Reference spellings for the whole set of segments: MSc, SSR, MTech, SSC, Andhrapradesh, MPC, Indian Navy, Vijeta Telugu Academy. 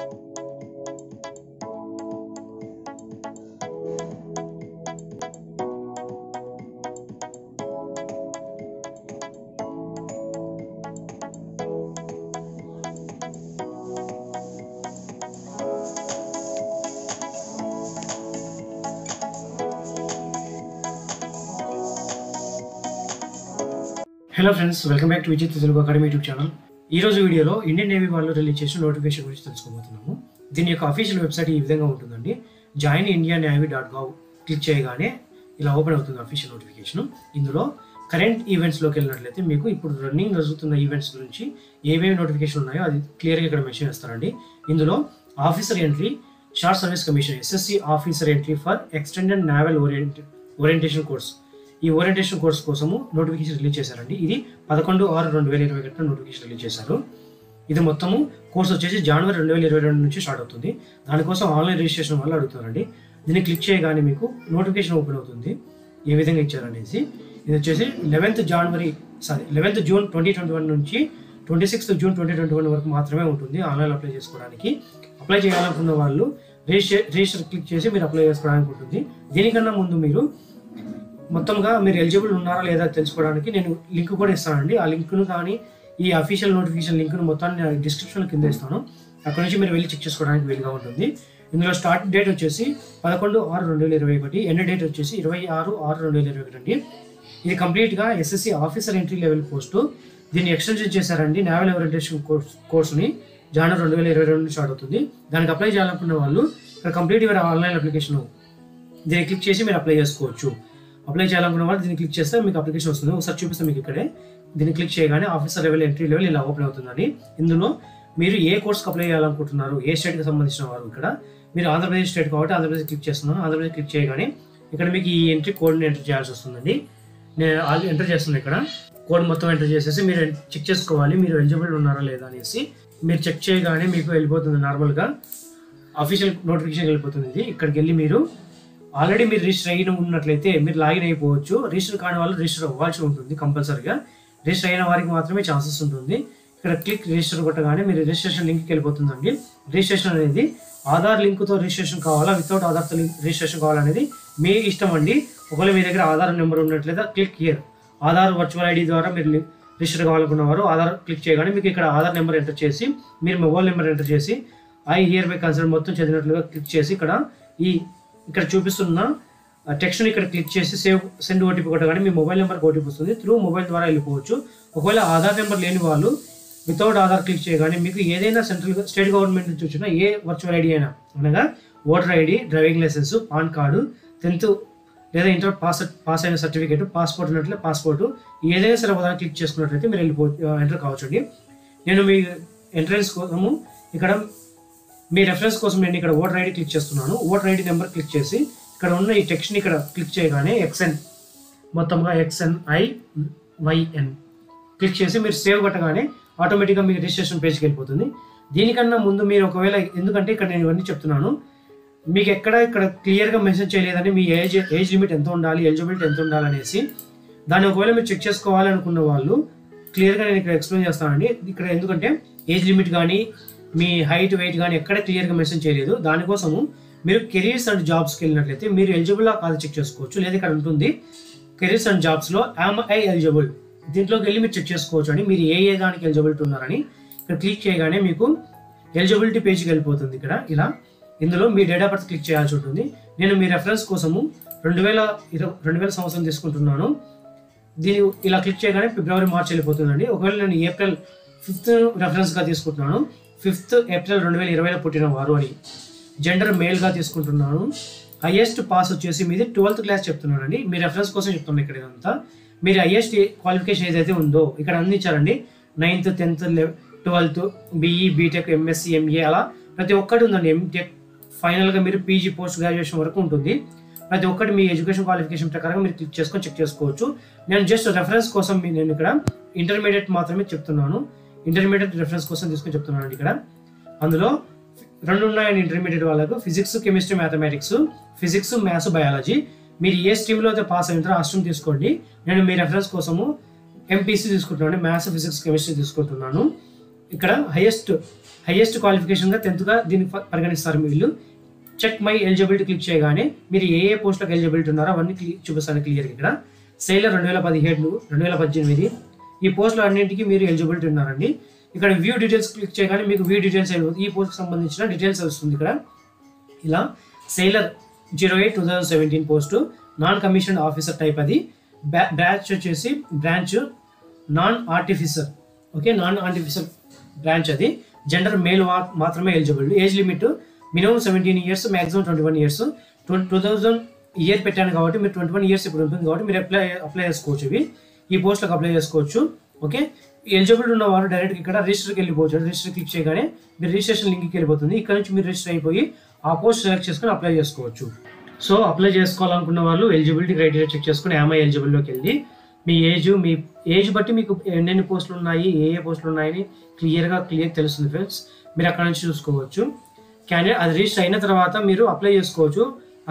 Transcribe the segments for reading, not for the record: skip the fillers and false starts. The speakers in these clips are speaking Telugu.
Hello friends, welcome back to Vijetha Telugu academy YouTube channel. ई रोज़ु वीडियोलो इंडियन नेवी वाळ्ळु रिलीज़ चेसिन नोटिफिकेशन गुरिंचि तेलुसुकोबोतुन्नामु। दीनि योक्क ऑफिशियल वेबसाइट ई विधंगा उंटुंदंडी। जॉइन indiannavy.gov क्लिक चेयगाने इला ओपन अवुतुंदी ऑफिशियल नोटिफिकेशन। इंदुलो करंट इवेंट्स लोकी वेल्लिनट्लयिते मीकु इप्पुडु रनिंग जरुगुतुन्न इवेंट्स गुरिंचि एवेवी नोटिफिकेशन उन्नायो अदि क्लियर गा इक्कड मेंशन चेस्तारंडी। इंदुलो officer entry, short service commission SSC officer entry for extended naval orientation course. ఈ ఓరియంటేషన్ కోర్స్ కోసము నోటిఫికేషన్ రిలీజ్ చేశారండి। ఇది 11/6/2021 నోటిఫికేషన్ రిలీజ్ చేశారు। ఇది మొత్తము కోర్స్ వచ్చేసి జనవరి 2022 నుంచి స్టార్ట్ అవుతుంది। దానికోసం ఆన్లైన్ రిజిస్ట్రేషన్ వల్ల అడుగుతారండి। దీన్ని క్లిక్ చేయగానే మీకు నోటిఫికేషన్ ఓపెన్ అవుతుంది। ఏ విధంగా ఇచ్చారనేసి ఇది వచ్చేసి 11th జూన్ 2021 నుంచి 26th జూన్ 2021 వరకు మాత్రమే ఉంటుంది। ఆన్లైన్ అప్లై చేసుకోవడానికి అప్లై చేయాలనుకున్న వాళ్ళు రిజిస్టర్ క్లిక్ చేసి మీరు అప్లై చేసుకోవడానికి ఉంటుంది। దీనికన్నా ముందు మీరు మొత్తంగా మీరు ఎలిజిబుల్ ఉన్నారా లేదా తెలుసుకోవడానికి నేను లింక్ కూడా ఇస్తానండి। ఆ లింక్ను కానీ ఈ అఫీషియల్ నోటిఫికేషన్ లింక్ను మొత్తాన్ని నేను డిస్క్రిప్షన్ కింద ఇస్తాను। అక్కడ నుంచి మీరు వెళ్ళి చెక్ చేసుకోవడానికి వీలుగా ఉంటుంది। ఇందులో స్టార్ట్ డేట్ వచ్చేసి 11/6/2021, ఎండ్ డేట్ వచ్చేసి 26/6/2021 అండి। ఇది కంప్లీట్గా SSC officer entry level post. దీన్ని ఎక్స్టెన్షన్ చేశారండి। నేవల్ ఓరియంటేషన్ కోర్సుని జనవరి 2022 స్టార్ట్ అవుతుంది। దానికి అప్లై చేయాలనుకున్న వాళ్ళు ఇక్కడ కంప్లీట్ యువర్ ఆన్లైన్ అప్లికేషన్ దీన్ని క్లిక్ చేసి మీరు అప్లై చేసుకోవచ్చు। అప్లై చేయాలనుకున్న వాళ్ళు దీన్ని క్లిక్ చేస్తే మీకు అప్లికేషన్ వస్తుంది। ఒకసారి చూపిస్తాను మీకు ఇక్కడే। దీన్ని క్లిక్ చేయగానే ఆఫీసర్ లెవెల్ ఎంట్రీ లెవెల్ ఇలా ఓపెన్ అవుతుందండి। ఇందులో మీరు ఏ కోర్స్కి అప్లై చేయాలనుకుంటున్నారు, ఏ స్టేట్కి సంబంధించిన వారు, ఇక్కడ మీరు ఆంధ్రప్రదేశ్ స్టేట్ కాబట్టి ఆంధ్రప్రదేశ్ క్లిక్ చేస్తున్నాను। ఆంధ్రప్రదేశ్ క్లిక్ చేయగానే ఇక్కడ మీకు ఈ ఎంట్రీ కోడ్ని ఎంటర్ చేయాల్సి వస్తుందండి। నేను ఆల్రెడీ ఎంటర్ చేస్తున్నాను। ఇక్కడ కోడ్ మొత్తం ఎంటర్ చేసేసి మీరు చెక్ చేసుకోవాలి మీరు ఎలిజిబుల్ ఉన్నారా లేదా అనేసి। మీరు చెక్ చేయగానే మీకు వెళ్ళిపోతుంది, నార్మల్గా అఫీషియల్ నోటిఫికేషన్ వెళ్ళిపోతుంది। ఇది ఇక్కడికి వెళ్ళి మీరు ఆల్రెడీ మీరు రిజిస్టర్ అయిన ఉన్నట్లయితే మీరు లాగిన్ అయిపోవచ్చు। రిజిస్టర్ కాని వాళ్ళు రిజిస్టర్ అవ్వాల్సి ఉంటుంది కంపల్సరీగా। రిజిస్టర్ అయిన వారికి మాత్రమే ఛాన్సెస్ ఉంటుంది। ఇక్కడ క్లిక్ రిజిస్టర్ కొట్టగానే మీరు రిజిస్ట్రేషన్ లింక్కి వెళ్ళిపోతుందండి। రిజిస్ట్రేషన్ అనేది ఆధార్ లింక్తో రిజిస్ట్రేషన్ కావాలా, వితౌట్ ఆధార్తో రిజిస్ట్రేషన్ కావాలనేది మీ ఇష్టం అండి। ఒకవేళ మీ దగ్గర ఆధార్ నెంబర్ ఉన్నట్లయితే click here, Aadhaar virtual ID ద్వారా మీరు రిజిస్టర్ కావాలనుకున్నవారు ఆధార్ క్లిక్ చేయగానే మీకు ఇక్కడ ఆధార్ నెంబర్ ఎంటర్ చేసి మీరు మొబైల్ నెంబర్ ఎంటర్ చేసి ఐ హియర్ బై కన్సర్న్ మొత్తం చదివినట్లుగా క్లిక్ చేసి ఇక్కడ ఈ ఇక్కడ చూపిస్తున్న టెక్స్ట్ని ఇక్కడ క్లిక్ చేసి సేవ్ సెండ్ ఓటీపీ కొట్టగానే మీ మొబైల్ నెంబర్కి ఓటీపీ వస్తుంది। త్రూ మొబైల్ ద్వారా వెళ్ళిపోవచ్చు। ఒకవేళ ఆధార్ నెంబర్ లేని వాళ్ళు వితౌట్ ఆధార్ క్లిక్ చేయగానే మీకు ఏదైనా సెంట్రల్ స్టేట్ గవర్నమెంట్ నుంచి వచ్చిన ఏ వర్చువల్ ఐడి అయినా, అనగా voter ID, driving licence, PAN card, 10th లేదా ఇంటర్ పాస్ అయిన సర్టిఫికేట్, పాస్పోర్ట్ ఉన్నట్లయితే పాస్పోర్టు, ఏదైనా సరే ఒకదాన్ని క్లిక్ చేసుకున్నట్లయితే మీరు ఎంటర్ కావచ్చండి। నేను మీ ఎంట్రెన్స్ కోసము ఇక్కడ మీ రెఫరెన్స్ కోసం నేను ఇక్కడ ఓటర్ ఐడి క్లిక్ చేస్తున్నాను। ఓటర్ ఐడి నెంబర్ క్లిక్ చేసి ఇక్కడ ఉన్న ఈ టెక్స్ట్ని ఇక్కడ క్లిక్ చేయగానే XN మొత్తంగా XNIYN క్లిక్ చేసి మీరు సేవ్ కొట్టగానే ఆటోమేటిక్గా మీకు రిజిస్ట్రేషన్ పేజ్కి వెళ్ళిపోతుంది। దీనికన్నా ముందు మీరు ఒకవేళ, ఎందుకంటే ఇక్కడ నేను ఇవన్నీ చెప్తున్నాను, మీకు ఇక్కడ క్లియర్గా మెసేజ్ చేయలేదని మీ ఏజ్ లిమిట్ ఎంత ఉండాలి, ఎలిజిబిలిటీ ఎంత ఉండాలి అనేసి, దాన్ని ఒకవేళ మీరు చెక్ చేసుకోవాలనుకున్న వాళ్ళు క్లియర్గా నేను ఇక్కడ ఎక్స్ప్లెయిన్ చేస్తానండి। ఇక్కడ ఎందుకంటే ఏజ్ లిమిట్ కానీ మీ హైట్ వెయిట్ కానీ ఎక్కడ క్లియర్గా మెన్షన్ చేయలేదు। దానికోసము మీరు కెరీర్స్ అండ్ జాబ్స్కి వెళ్ళినట్లయితే మీరు ఎలిజిబుల్లా కాదు చెక్ చేసుకోవచ్చు। లేదా ఇక్కడ ఉంటుంది కెరీర్స్ అండ్ జాబ్స్లో am I ఎలిజిబుల్, దీంట్లోకి వెళ్ళి మీరు చెక్ చేసుకోవచ్చు అని మీరు ఏ దానికి ఎలిజిబిలిటీ ఉన్నారని ఇక్కడ క్లిక్ చేయగానే మీకు ఎలిజిబిలిటీ పేజ్కి వెళ్ళిపోతుంది ఇక్కడ ఇలా। ఇందులో మీ డేట్ ఆఫ్ బర్త్ క్లిక్ చేయాల్సి ఉంటుంది। నేను మీ రెఫరెన్స్ కోసము 2020 సంవత్సరం తీసుకుంటున్నాను। దీన్ని ఇలా క్లిక్ చేయగానే ఫిబ్రవరి/మార్చ్ వెళ్ళిపోతుందండి। ఒకవేళ నేను April 5th రెఫరెన్స్గా తీసుకుంటున్నాను, 5th April 2020 పుట్టిన వారు అని, జెండర్ మేల్గా తీసుకుంటున్నాను, హైయెస్ట్ పాస్ వచ్చేసి మీది 12th క్లాస్ చెప్తున్నానండి। మీ రెఫరెన్స్ కోసం చెప్తున్నాను ఇక్కడ ఇదంతా। మీరు హైయెస్ట్ క్వాలిఫికేషన్ ఏదైతే ఉందో ఇక్కడ అందించారండి, 9th 10th 12th, BE, BTech, MSc, MA అలా ప్రతి ఒక్కటి ఉందండి। MTech ఫైనల్గా మీరు PG పోస్ట్ గ్రాడ్యుయేషన్ వరకు ఉంటుంది। ప్రతి ఒక్కటి మీ ఎడ్యుకేషన్ క్వాలిఫికేషన్ ప్రకారం మీరు క్లిక్ చేసుకొని చెక్ చేసుకోవచ్చు। నేను జస్ట్ రెఫరెన్స్ కోసం నేను ఇక్కడ ఇంటర్మీడియట్ మాత్రమే చెప్తున్నాను, ఇంటర్మీడియట్ రెఫరెన్స్ కోసం తీసుకొని చెప్తున్నాను ఇక్కడ। అందులో 2 ఉన్నాయండి ఇంటర్మీడియట్ వాళ్ళకు, physics, chemistry, mathematics, physics, maths, biology. మీరు ఏ స్ట్రీమ్లో అయితే పాస్ అయిన ఆ స్ట్రీమ్ తీసుకోండి। నేను మీ రెఫరెన్స్ కోసము MPC తీసుకుంటున్నాను, మ్యాథ్స్, ఫిజిక్స్, కెమిస్ట్రీ తీసుకుంటున్నాను। ఇక్కడ హైయెస్ట్ క్వాలిఫికేషన్ గా 10th గా దీన్ని పరిగణిస్తారు వీళ్ళు చెక్ మై ఎలిజిబిలిటీ క్లిక్ చేయగానే మీరు ఏ ఏ పోస్ట్ లకు ఎలిజిబిలిటీ ఉన్నారో అవన్నీ చూపిస్తాను క్లియర్ గా ఇక్కడ సెయిలర్ 2017 2018 ఈ పోస్ట్ అన్నిటికీ మీరు ఎలిజిబిలిటీ ఉన్నారండి ఇక్కడ వ్యూ డీటెయిల్స్ క్లిక్ చేయగానే మీకు వ్యూ డీటెయిల్స్ ఈ పోస్ట్ కు సంబంధించిన డీటెయిల్స్ వస్తుంది ఇక్కడ ఇలా sailor 08 2017 post non commissioned officer type అది బ్రాంచ్ వచ్చేసి branch non artificer okay non artificer branch అది జెండర్ మేల్ మాత్రమే eligible age limit minimum 17 years maximum 21 years 2000 year పెట్టాను కాబట్టి మీరు 21 ఇయర్స్ ఇప్పుడు ఉంటుంది కాబట్టి మీరు అప్లై చేసుకోవచ్చు ఇవి ఈ పోస్ట్లకు అప్లై చేసుకోవచ్చు ఓకే ఎలిజిబుల్ ఉన్నవారు డైరెక్ట్ ఇక్కడ రిజిస్టర్కి వెళ్ళిపోవచ్చు రిజిస్టర్ క్లిక్ చేయగానే మీరు రిజిస్ట్రేషన్ లింక్కి వెళ్ళిపోతుంది ఇక్కడ నుంచి మీరు రిజిస్టర్ అయిపోయి ఆ పోస్ట్ సెలెక్ట్ చేసుకుని అప్లై చేసుకోవచ్చు సో అప్లై చేసుకోవాలనుకున్న వాళ్ళు ఎలిజిబిలిటీ క్రైటీరియా చెక్ చేసుకుని ఏమై ఎలిజిబుల్లోకి వెళ్ళి మీ ఏజ్ బట్టి మీకు ఎన్నెన్ని పోస్టులు ఉన్నాయి ఏ ఏ పోస్టులు ఉన్నాయని క్లియర్గా తెలుస్తుంది ఫ్రెండ్స్ మీరు అక్కడ నుంచి చూసుకోవచ్చు క్యాండిడేట్ అది రిజిస్టర్ అయిన తర్వాత మీరు అప్లై చేసుకోవచ్చు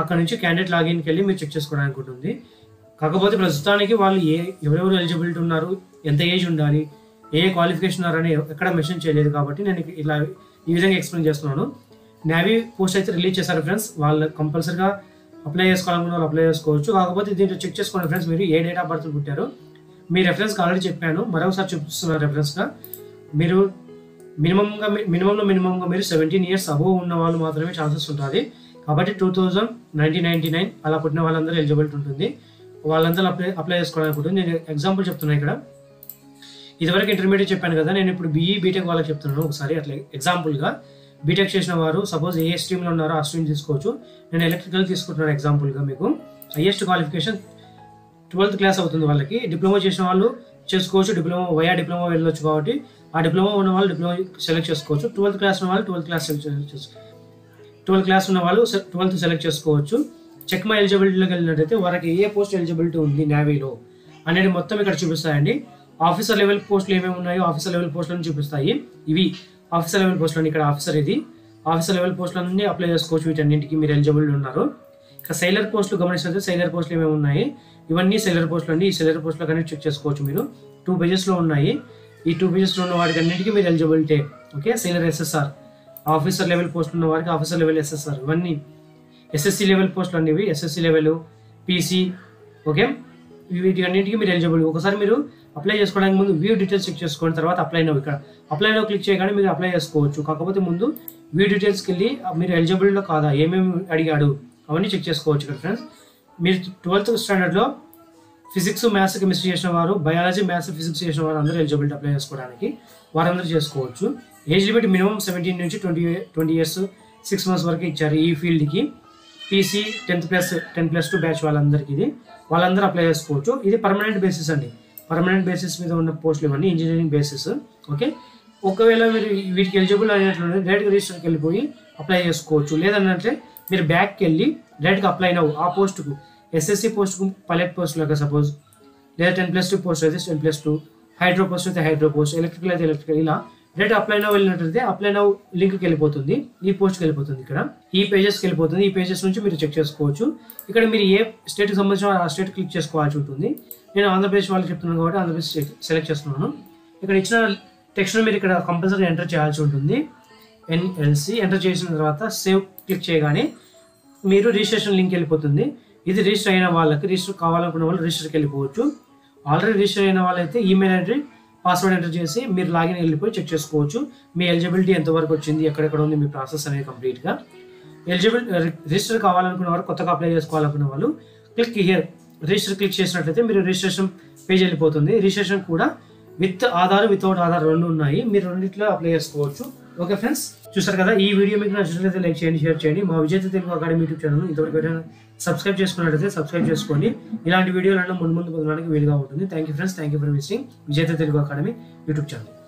అక్కడ నుంచి క్యాండిడేట్ లాగిన్కి వెళ్ళి మీరు చెక్ చేసుకోవడానికి ఉంటుంది కాకపోతే ప్రస్తుతానికి వాళ్ళు ఎవరెవరు ఎలిజిబిలిటీ ఉన్నారు ఎంత ఏజ్ ఉండాలి ఏ క్వాలిఫికేషన్ ఉన్నారని ఎక్కడ మెన్షన్ చేయలేదు కాబట్టి నేను ఇలా ఈ విధంగా ఎక్స్ప్లెయిన్ చేస్తున్నాను నేవీ పోస్ట్ అయితే రిలీజ్ చేశారు ఫ్రెండ్స్ వాళ్ళు కంపల్సరీగా అప్లై చేసుకోవాలనుకున్న వాళ్ళు అప్లై చేసుకోవచ్చు కాకపోతే దీంట్లో చెక్ చేసుకోండి ఫ్రెండ్స్ మీరు ఏ డేట్ ఆఫ్ బర్త్ పుట్టారు మీ రెఫరెన్స్కి ఆల్రెడీ చెప్పాను మరొకసారి చూపిస్తున్నారు రెఫరెన్స్గా మీరు మినిమంగా మీరు 17 ఇయర్స్ అబోవ్ ఉన్న వాళ్ళు మాత్రమే ఛాన్సెస్ ఉంటుంది కాబట్టి 1999 అలా పుట్టిన వాళ్ళందరూ ఎలిజిబిలిటీ ఉంటుంది వాళ్ళందరూ అప్లై చేసుకోవడానికి ఉంటుంది నేను ఎగ్జాంపుల్ చెప్తున్నాను ఇక్కడ ఇదివరకు ఇంటర్మీడియట్ చెప్పాను కదా నేను ఇప్పుడు బీఈ బీటెక్ వాళ్ళకి చెప్తున్నాను ఒకసారి అట్లా ఎగ్జాంపుల్గా బీటెక్ చేసిన వారు సపోజ్ ఏ స్ట్రీమ్లో ఉన్నారో ఆ స్ట్రీమ్ తీసుకోవచ్చు నేను ఎలక్ట్రికల్ తీసుకుంటున్నాను ఎగ్జాంపుల్గా మీకు హైయెస్ట్ క్వాలిఫికేషన్ 12th క్లాస్ అవుతుంది వాళ్ళకి డిప్లొమా చేసిన వాళ్ళు చేసుకోవచ్చు డిప్లొమా వయా డిప్లొమా వెళ్ళొచ్చు కాబట్టి ఆ డిప్లొమా ఉన్న వాళ్ళు డిప్లొమా సెలెక్ట్ చేసుకోవచ్చు 12th క్లాస్ ఉన్న వాళ్ళు 12th సెలెక్ట్ చేసుకోవచ్చు చెక్ మై ఎలిజిబిలిటీలోకి వెళ్ళినట్టయితే వారికి ఏ పోస్ట్ ఎలిజిబిలిటీ ఉంది నేవీలో అనేది మొత్తం ఇక్కడ చూపిస్తాయండి ఆఫీసర్ లెవెల్ పోస్టులు ఏమేమి ఉన్నాయో ఆఫీసర్ లెవెల్ పోస్టులను చూపిస్తాయి ఇవి ఆఫీసర్ లెవెల్ పోస్టులను ఇక్కడ ఆఫీసర్ ఇది ఆఫీసర్ లెవెల్ పోస్టులన్నీ అప్లై చేసుకోవచ్చు వీటన్నింటికి మీరు ఎలిజిబుల్ ఉన్నారు ఇక సెయిలర్ పోస్టులు గమనిస్తే సెయిలర్ పోస్టులు ఏమేమి ఉన్నాయి ఇవన్నీ సెయిలర్ పోస్టులు అండి ఈ సెయిలర్ పోస్టులకు అనేది చెక్ చేసుకోవచ్చు మీరు 2 పేజెస్లో ఉన్నాయి ఈ 2 పేజెస్లో ఉన్న వాటికి అన్నింటికి మీరు eligibility okay sailor SSR officer level పోస్టులు ఉన్న వారికి ఆఫీసర్ లెవెల్ SSR ఇవన్నీ SSC లెవెల్ పోస్టులు అనేవి SSC లెవెల్ PC ఓకే వీటి అన్నింటికి మీరు ఎలిజిబుల్ ఒకసారి మీరు అప్లై చేసుకోవడానికి ముందు వ్యూ డీటెయిల్స్ చెక్ చేసుకోండి తర్వాత అప్లై నో ఇక్కడ అప్లై నో క్లిక్ చేయగానే మీరు అప్లై చేసుకోవచ్చు కాకపోతే ముందు వ్యూ డీటెయిల్స్కి వెళ్ళి మీరు ఎలిజిబుల్లో కాదా ఏమేమి అడిగాడు అవన్నీ చెక్ చేసుకోవచ్చు ఇక్కడ ఫ్రెండ్స్ మీరు 12th స్టాండర్డ్లో ఫిజిక్స్ మ్యాథ్స్ కెమిస్ట్రీ చేసిన వారు బయాలజీ మ్యాథ్స్ ఫిజిక్స్ చేసిన వారు అందరూ ఎలిజిబిలిటీ అప్లై చేసుకోవడానికి వారందరూ చేసుకోవచ్చు ఏజ్ లిమిట్ మినిమం 17 నుంచి 20 ఇయర్స్ 6 మంత్స్ వరకు ఇచ్చారు ఈ ఫీల్డ్కి PC 10+2 బ్యాచ్ వాళ్ళందరికీ ఇది వాళ్ళందరూ అప్లై చేసుకోవచ్చు ఇది పర్మనెంట్ బేసిస్ అండి పర్మనెంట్ బేసిస్ మీద ఉన్న పోస్టులు ఇవన్నీ ఇంజనీరింగ్ బేసిస్ ఓకే ఒకవేళ మీరు వీటికి ఎలిజిబుల్ అయినట్లయితే డైరెక్ట్గా రిజిస్టర్కి వెళ్ళిపోయి అప్లై చేసుకోవచ్చు లేదనంటే మీరు బ్యాక్కి వెళ్ళి డైరెక్ట్గా అప్లై అయినావు ఆ పోస్టుకు SSC పోస్టుకు పైలట్ పోస్టులు కదా సపోజ్ లేదా 10+2 పోస్ట్ అయితే 10+2 హైడ్రో పోస్ట్ అయితే హైడ్రో పోస్ట్ ఎలక్ట్రికల్ అయితే ఎలక్ట్రికల్ ఇలా డైరెక్ట్ అప్లై నౌ వెళ్ళినట్లయితే అప్లై నౌ లింక్కి వెళ్ళిపోతుంది ఈ పోస్ట్కి వెళ్ళిపోతుంది ఇక్కడ ఈ పేజెస్కి వెళ్ళిపోతుంది ఈ పేజెస్ నుంచి మీరు చెక్ చేసుకోవచ్చు ఇక్కడ మీరు ఏ స్టేట్కి సంబంధించిన ఆ స్టేట్ క్లిక్ చేసుకోవాల్సి ఉంటుంది నేను ఆంధ్రప్రదేశ్ వాళ్ళకి చెప్తున్నాను కాబట్టి ఆంధ్రప్రదేశ్ సెలెక్ట్ చేస్తున్నాను ఇక్కడ ఇచ్చిన టెక్స్ట్ను మీరు ఇక్కడ కంపల్సరీ ఎంటర్ చేయాల్సి ఉంటుంది NLC ఎంటర్ చేసిన తర్వాత సేవ్ క్లిక్ చేయగానే మీరు రిజిస్ట్రేషన్ లింక్ వెళ్ళిపోతుంది ఇది రిజిస్టర్ అయిన వాళ్ళకి రిజిస్టర్ కావాలనుకున్న వాళ్ళు రిజిస్టర్కి వెళ్ళిపోవచ్చు ఆల్రెడీ రిజిస్టర్ అయిన వాళ్ళైతే ఈమెయిల్ ఎంట్రీ పాస్వర్డ్ ఎంటర్ చేసి మీరు లాగిన్ వెళ్ళిపోయి చెక్ చేసుకోవచ్చు మీ ఎలిజిబిలిటీ ఎంతవరకు వచ్చింది ఎక్కడెక్కడ ఉంది మీ ప్రాసెస్ అనేది కంప్లీట్గా ఎలిజిబుల్ రిజిస్టర్ కావాలనుకున్న వారు కొత్తగా అప్లై చేసుకోవాలనుకున్న వాళ్ళు క్లిక్ హియర్ రిజిస్టర్ క్లిక్ చేసినట్లయితే మీరు రిజిస్ట్రేషన్ పేజ్ వెళ్ళిపోతుంది రిజిస్ట్రేషన్ కూడా విత్ ఆధార్ వితౌట్ ఆధార్ 2 ఉన్నాయి మీరు 2ట్లో అప్లై చేసుకోవచ్చు ఓకే ఫ్రెండ్స్ చూసారు కదా ఈ వీడియో మీకు నచ్చినట్లయితే లైక్ చేయండి షేర్ చేయండి మా విజేత తెలుగు అకాడమీ యూట్యూబ్ ఛానల్ ఇంతవరకు ఏదైనా సబ్స్క్రైబ్ చేసుకున్నట్లయితే సబ్స్క్రైబ్ చేసుకోండి ఇలాంటి వీడియోలను ముందు పొందడానికి వీలుగా ఉంటుంది thank you friends thank you for visiting Vijetha Telugu academy YouTube channel